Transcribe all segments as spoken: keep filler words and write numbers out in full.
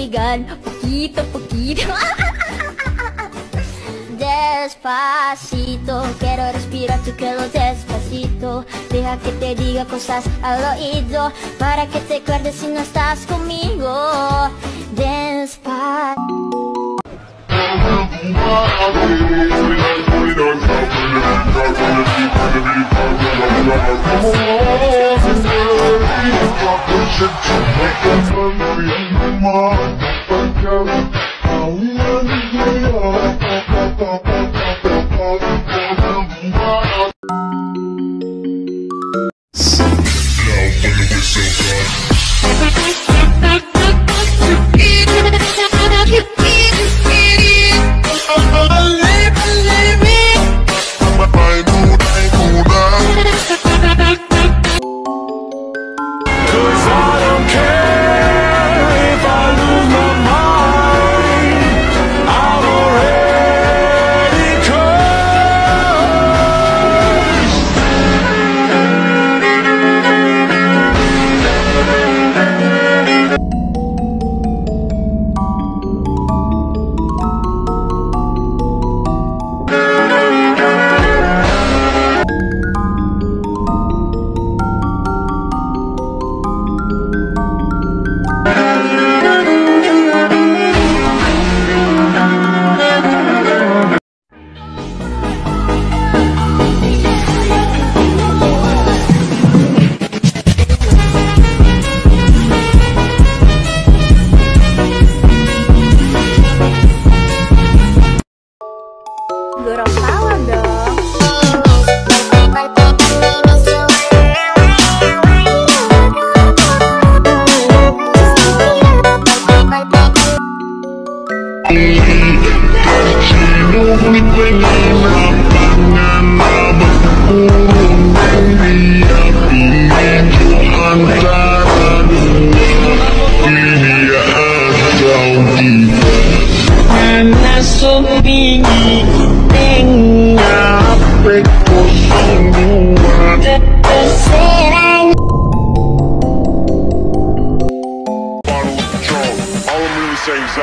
espigan, poquito a poquito. Despacito, quiero respirar tu pelo despacito. Deja que te diga cosas al oído, para que te acuerdes si no estás conmigo. I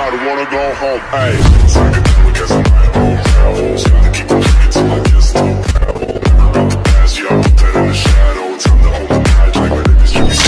don't wanna go home. Hey, so I can do it, guess I'm at home. Time to keep on kicking till I guess I'm out. Never built the past, yeah, I'm dead in the shadow. Time to hold the night like my name is Jimmy Snow.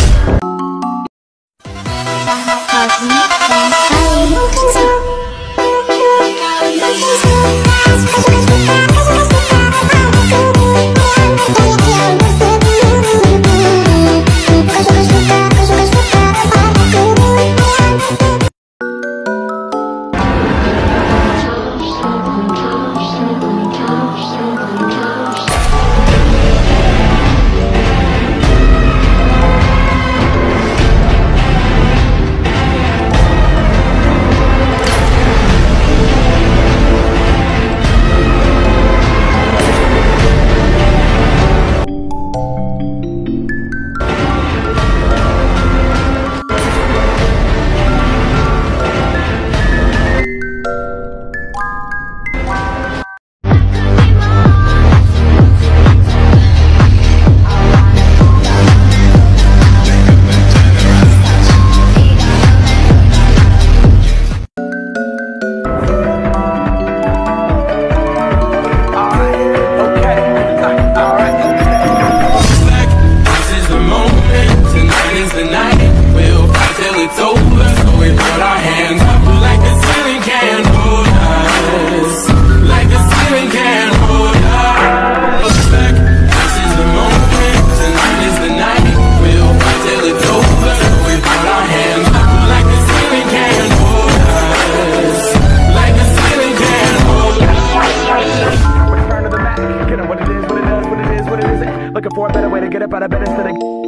Looking for a better way to get up out of bed instead of